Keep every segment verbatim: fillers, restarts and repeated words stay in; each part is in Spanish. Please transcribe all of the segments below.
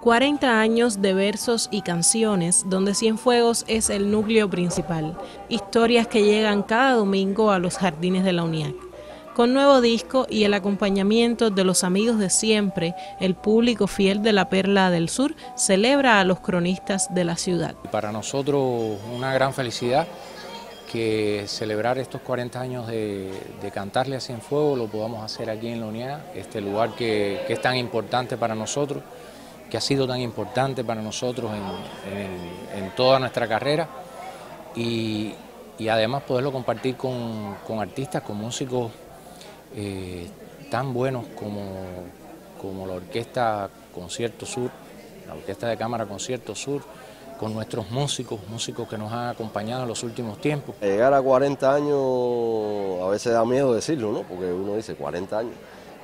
cuarenta años de versos y canciones, donde Cienfuegos es el núcleo principal. Historias que llegan cada domingo a los jardines de la UNIAC. Con nuevo disco y el acompañamiento de los amigos de siempre, el público fiel de la Perla del Sur celebra a los cronistas de la ciudad. Para nosotros una gran felicidad que celebrar estos cuarenta años de, de cantarle a Cienfuegos lo podamos hacer aquí en la UNIAC, este lugar que, que es tan importante para nosotros, que ha sido tan importante para nosotros en, en, en toda nuestra carrera, y, y además poderlo compartir con, con artistas, con músicos eh, tan buenos como, como la orquesta Concierto Sur, la orquesta de cámara Concierto Sur, con nuestros músicos, músicos que nos han acompañado en los últimos tiempos. Llegar a cuarenta años a veces da miedo decirlo, ¿no? Porque uno dice cuarenta años,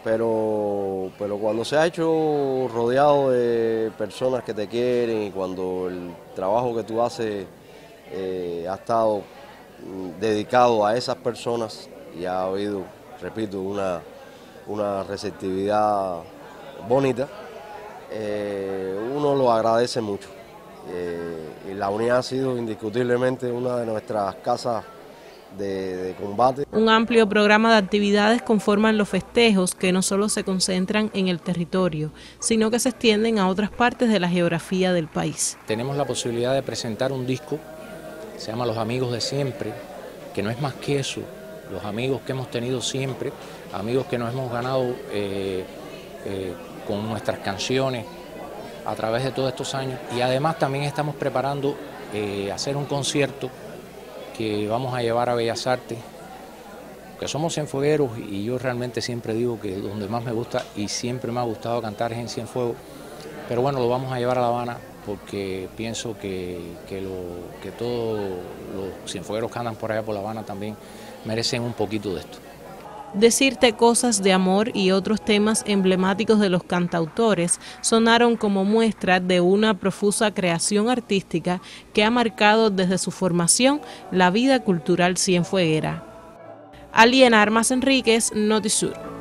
pero, pero cuando se ha hecho rodeado de personas que te quieren y cuando el trabajo que tú haces eh, ha estado dedicado a esas personas y ha habido, repito, una, una receptividad bonita, eh, uno lo agradece mucho. Eh, y la UNIAC ha sido indiscutiblemente una de nuestras casas de, de combate. Un amplio programa de actividades conforman los festejos, que no solo se concentran en el territorio, sino que se extienden a otras partes de la geografía del país. Tenemos la posibilidad de presentar un disco, se llama Los Amigos de Siempre, que no es más que eso, los amigos que hemos tenido siempre, amigos que nos hemos ganado eh, eh, con nuestras canciones, a través de todos estos años. Y además también estamos preparando eh, hacer un concierto que vamos a llevar a Bellas Artes, que somos cienfuegueros y yo realmente siempre digo que donde más me gusta y siempre me ha gustado cantar es en Cienfuegos, pero bueno, lo vamos a llevar a La Habana porque pienso que, que, lo, que todos los cienfuegueros que andan por allá por La Habana también merecen un poquito de esto. Decirte cosas de amor y otros temas emblemáticos de los cantautores sonaron como muestra de una profusa creación artística que ha marcado desde su formación la vida cultural cienfueguera. Aliena Armas Enríquez, NotiSur.